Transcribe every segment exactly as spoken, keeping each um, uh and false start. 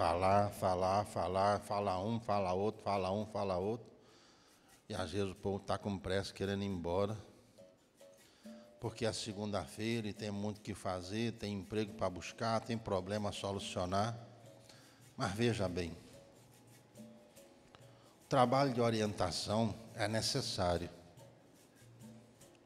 falar, falar, falar, fala um, fala outro, fala um, fala outro. E às vezes o povo está com pressa querendo ir embora, porque é segunda-feira e tem muito o que fazer, tem emprego para buscar, tem problema a solucionar. Mas veja bem, o trabalho de orientação é necessário.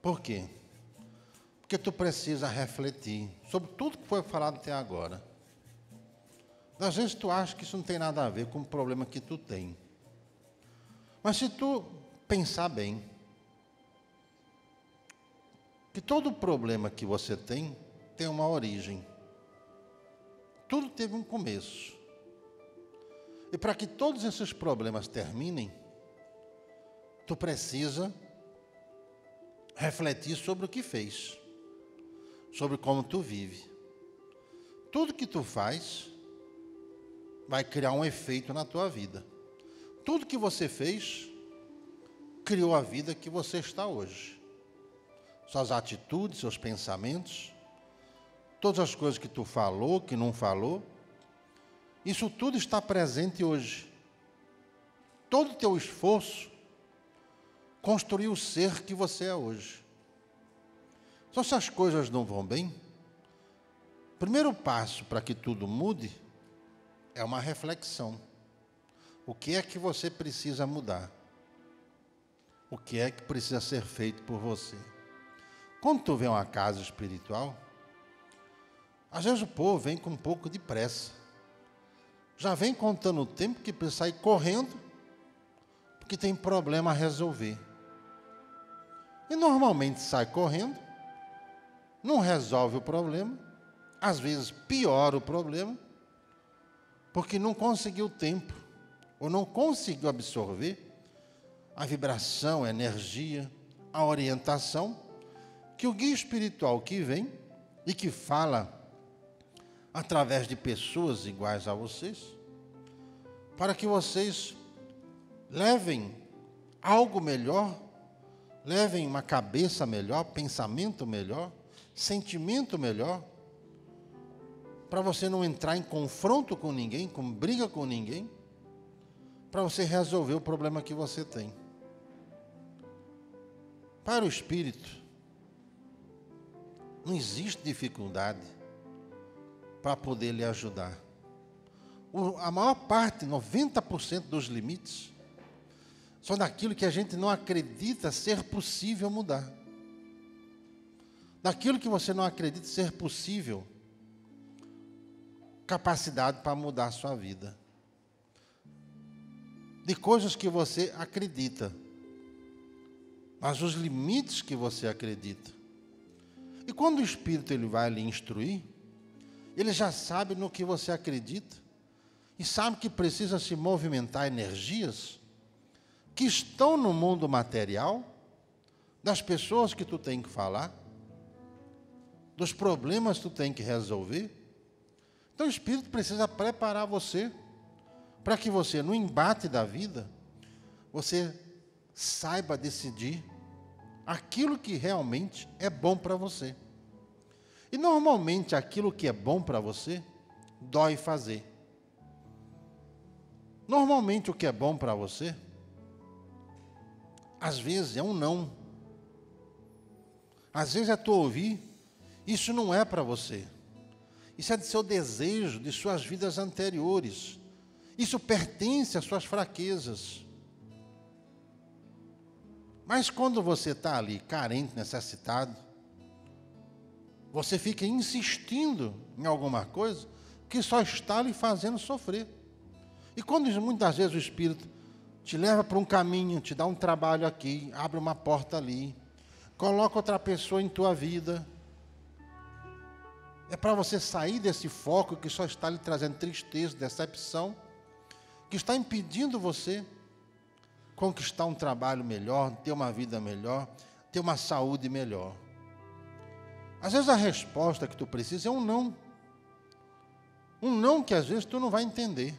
Por quê? Porque tu precisa refletir sobre tudo que foi falado até agora. Às vezes tu acha que isso não tem nada a ver com o problema que tu tem. Mas se tu pensar bem, que todo problema que você tem, tem uma origem. Tudo teve um começo. E para que todos esses problemas terminem, tu precisa refletir sobre o que fez, sobre como tu vive. Tudo que tu faz vai criar um efeito na tua vida. Tudo que você fez criou a vida que você está hoje. Suas atitudes, seus pensamentos, todas as coisas que tu falou, que não falou, isso tudo está presente hoje. Todo o teu esforço construiu o ser que você é hoje. Só se as coisas não vão bem, o primeiro passo para que tudo mude é uma reflexão. O que é que você precisa mudar? O que é que precisa ser feito por você? Quando tu vem a uma casa espiritual, às vezes o povo vem com um pouco de pressa. Já vem contando o tempo que precisa sair correndo, porque tem problema a resolver. E normalmente sai correndo, não resolve o problema, às vezes piora o problema, porque não conseguiu tempo, ou não conseguiu absorver a vibração, a energia, a orientação que o guia espiritual que vem e que fala através de pessoas iguais a vocês, para que vocês levem algo melhor, levem uma cabeça melhor, pensamento melhor, sentimento melhor, para você não entrar em confronto com ninguém, com briga com ninguém, para você resolver o problema que você tem. Para o espírito, não existe dificuldade para poder lhe ajudar. O, a maior parte, noventa por cento dos limites, são daquilo que a gente não acredita ser possível mudar. Daquilo que você não acredita ser possível, capacidade para mudar a sua vida. De coisas que você acredita, mas os limites que você acredita. E quando o Espírito ele vai lhe instruir, ele já sabe no que você acredita e sabe que precisa se movimentar energias que estão no mundo material, das pessoas que tu tem que falar, dos problemas que tu tem que resolver. Então o Espírito precisa preparar você para que você, no embate da vida, você saiba decidir aquilo que realmente é bom para você. E, normalmente, aquilo que é bom para você, dói fazer. Normalmente, o que é bom para você, às vezes, é um não. Às vezes, é tu ouvir, isso não é para você. Isso é de seu desejo, de suas vidas anteriores. Isso pertence às suas fraquezas. Mas, quando você está ali, carente, necessitado, você fica insistindo em alguma coisa que só está lhe fazendo sofrer. E quando muitas vezes o Espírito te leva para um caminho, te dá um trabalho aqui, abre uma porta ali, coloca outra pessoa em tua vida, é para você sair desse foco que só está lhe trazendo tristeza, decepção, que está impedindo você conquistar um trabalho melhor, ter uma vida melhor, ter uma saúde melhor. Às vezes a resposta que tu precisa é um não. Um não que às vezes tu não vai entender.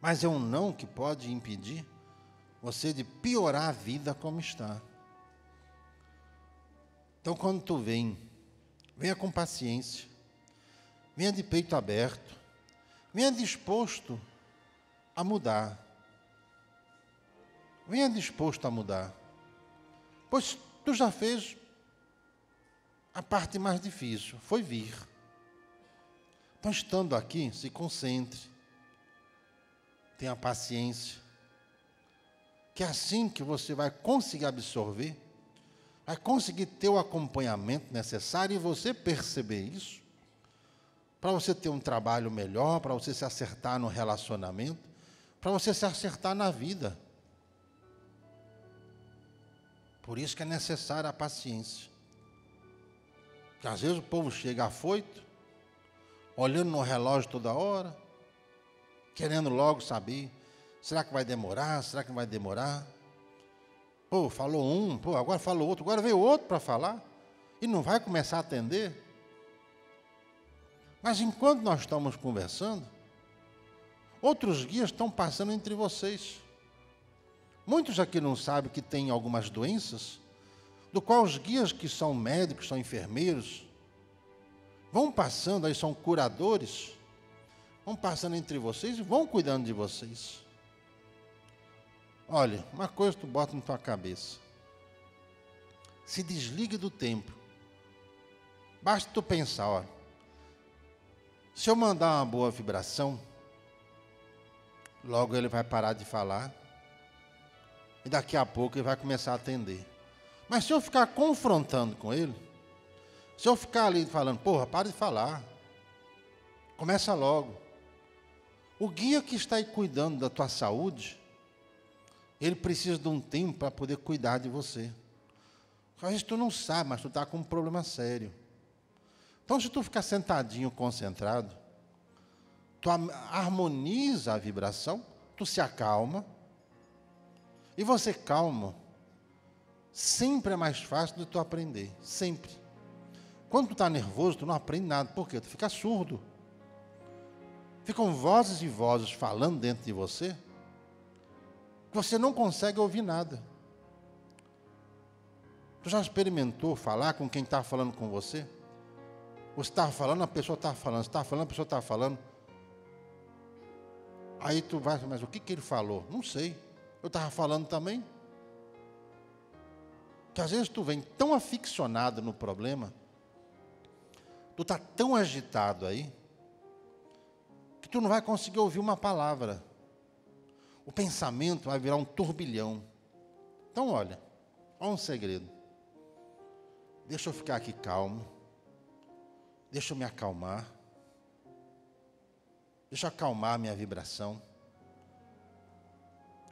Mas é um não que pode impedir você de piorar a vida como está. Então quando tu vem, venha com paciência. Venha de peito aberto. Venha disposto a mudar. Venha disposto a mudar. Pois tu já fez a parte mais difícil, foi vir. Então, estando aqui, se concentre. Tenha paciência. Que é assim que você vai conseguir absorver, vai conseguir ter o acompanhamento necessário e você perceber isso, para você ter um trabalho melhor, para você se acertar no relacionamento, para você se acertar na vida. Por isso que é necessária a paciência. Porque às vezes o povo chega afoito, olhando no relógio toda hora, querendo logo saber, será que vai demorar, será que não vai demorar? Pô, falou um, pô, agora falou outro, agora veio outro para falar, e não vai começar a atender? Mas enquanto nós estamos conversando, outros guias estão passando entre vocês. Muitos aqui não sabem que tem algumas doenças, do qual os guias que são médicos, são enfermeiros, vão passando, aí são curadores, vão passando entre vocês e vão cuidando de vocês. Olha, uma coisa tu bota na tua cabeça. Se desligue do tempo. Basta tu pensar, olha, se eu mandar uma boa vibração, logo ele vai parar de falar e daqui a pouco ele vai começar a atender. Mas se eu ficar confrontando com ele, se eu ficar ali falando, porra, para de falar, começa logo. O guia que está aí cuidando da tua saúde, ele precisa de um tempo para poder cuidar de você. Às vezes tu não sabe, mas tu está com um problema sério. Então, se tu ficar sentadinho, concentrado, tu harmoniza a vibração, tu se acalma, e você calma, sempre é mais fácil de tu aprender, sempre. Quando tu está nervoso, tu não aprende nada, por quê? Tu fica surdo. Ficam vozes e vozes falando dentro de você, que você não consegue ouvir nada. Tu já experimentou falar com quem está falando com você? Você está falando, a pessoa está falando. Você está falando, a pessoa está falando. Aí tu vai, mas o que, que ele falou? Não sei. Eu estava falando também. Que às vezes tu vem tão aficionado no problema, tu está tão agitado aí, que tu não vai conseguir ouvir uma palavra. O pensamento vai virar um turbilhão. Então olha, olha um segredo. Deixa eu ficar aqui calmo. Deixa eu me acalmar. Deixa eu acalmar a minha vibração.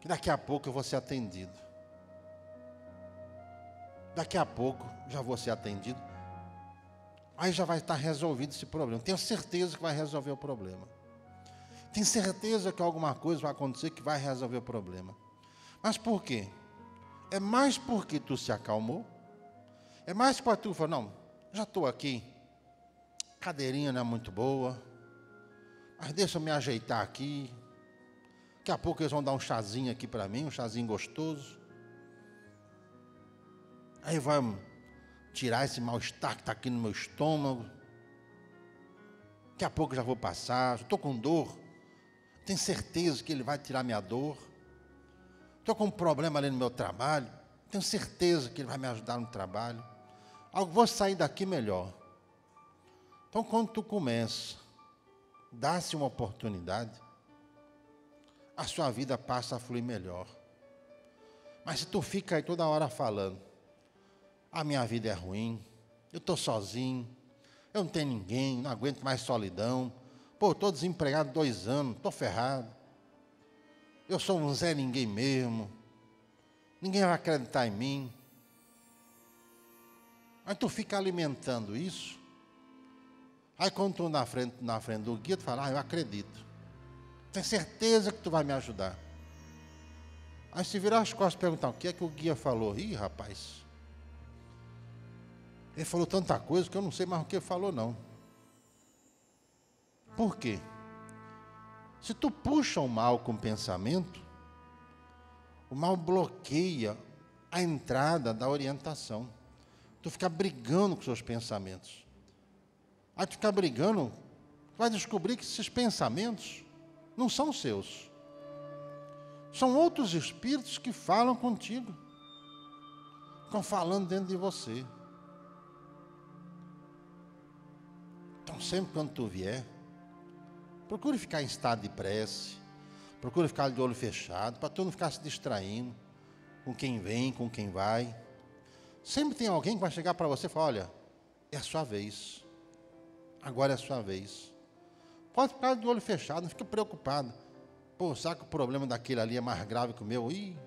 Que daqui a pouco eu vou ser atendido. Daqui a pouco já vou ser atendido. Aí já vai estar resolvido esse problema. Tenho certeza que vai resolver o problema. Tenho certeza que alguma coisa vai acontecer que vai resolver o problema. Mas por quê? É mais porque tu se acalmou. É mais porque tu falou, não, já estou aqui. Cadeirinha não é muito boa, mas deixa eu me ajeitar aqui, daqui a pouco eles vão dar um chazinho aqui para mim, um chazinho gostoso, aí vamos tirar esse mal-estar que está aqui no meu estômago, daqui a pouco eu já vou passar, estou com dor, tenho certeza que ele vai tirar minha dor, estou com um problema ali no meu trabalho, tenho certeza que ele vai me ajudar no trabalho, eu vou sair daqui melhor. Então, quando tu começa, dá-se uma oportunidade, a sua vida passa a fluir melhor. Mas se tu fica aí toda hora falando, a minha vida é ruim, eu estou sozinho, eu não tenho ninguém, não aguento mais solidão, pô, estou desempregado dois anos, estou ferrado, eu sou um Zé Ninguém mesmo, ninguém vai acreditar em mim. Mas tu fica alimentando isso. Aí quando tu na frente, na frente do guia, tu fala, ah, eu acredito. Tenho certeza que tu vai me ajudar. Aí se virar as costas e perguntar, o que é que o guia falou? Ih, rapaz, ele falou tanta coisa que eu não sei mais o que ele falou, não. Por quê? Se tu puxa o mal com o pensamento, o mal bloqueia a entrada da orientação. Tu fica brigando com seus pensamentos. Aí tu fica brigando vai descobrir que esses pensamentos não são seus. São outros espíritos que falam contigo. Ficam falando dentro de você. Então, sempre quando tu vier, procure ficar em estado de prece. Procure ficar de olho fechado, para tu não ficar se distraindo com quem vem, com quem vai. Sempre tem alguém que vai chegar para você e falar, olha, é a sua vez. Agora é a sua vez. Pode ficar de olho fechado, não fica preocupado. Pô, sabe que o problema daquele ali é mais grave que o meu? Ih,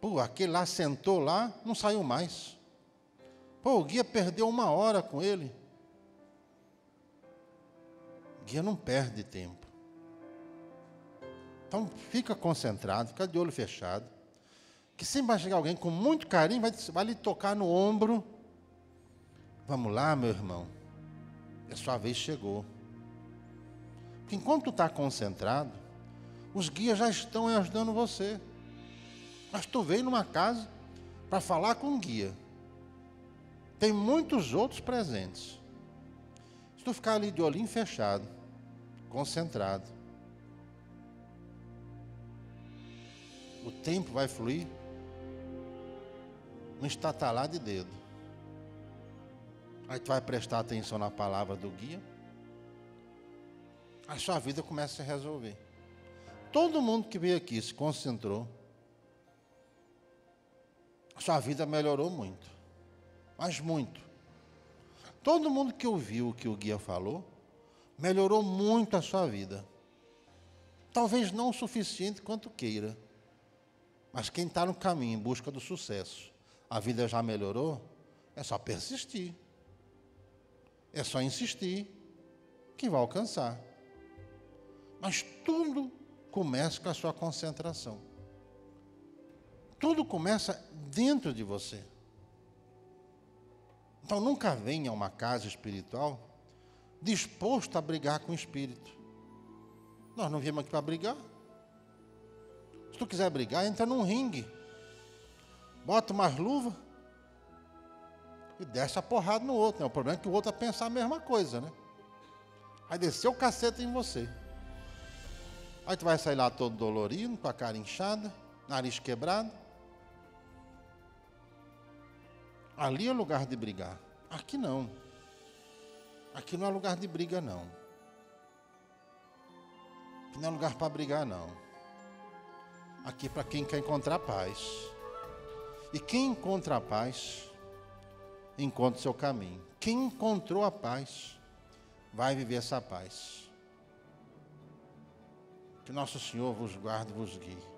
pô, aquele lá sentou lá, não saiu mais. Pô, o guia perdeu uma hora com ele. O guia não perde tempo. Então, fica concentrado, fica de olho fechado. Que sempre vai chegar alguém com muito carinho, vai, vai lhe tocar no ombro. Vamos lá, meu irmão. A sua vez chegou. Porque enquanto tu está concentrado, os guias já estão ajudando você. Mas tu veio numa casa para falar com um guia. Tem muitos outros presentes. Se tu ficar ali de olhinho fechado, concentrado, o tempo vai fluir num estatalar de dedo. Aí tu vai prestar atenção na palavra do guia. A sua vida começa a se resolver. Todo mundo que veio aqui se concentrou. A sua vida melhorou muito. Mas muito. Todo mundo que ouviu o que o guia falou, melhorou muito a sua vida. Talvez não o suficiente quanto queira. Mas quem está no caminho em busca do sucesso, a vida já melhorou, é só persistir. É só insistir que vai alcançar. Mas tudo começa com a sua concentração. Tudo começa dentro de você. Então, nunca venha a uma casa espiritual disposto a brigar com o espírito. Nós não viemos aqui para brigar. Se tu quiser brigar, entra num ringue. Bota umas luvas. E desce a porrada no outro, né? O problema é que o outro vai pensar a mesma coisa, né? Vai descer o cacete em você. Aí tu vai sair lá todo dolorido, com a cara inchada, nariz quebrado. Ali é o lugar de brigar. Aqui não. Aqui não é lugar de briga, não. Aqui não é lugar para brigar, não. Aqui é para quem quer encontrar paz. E quem encontra a paz encontra o seu caminho. Quem encontrou a paz vai viver essa paz. Que Nosso Senhor vos guarde e vos guie.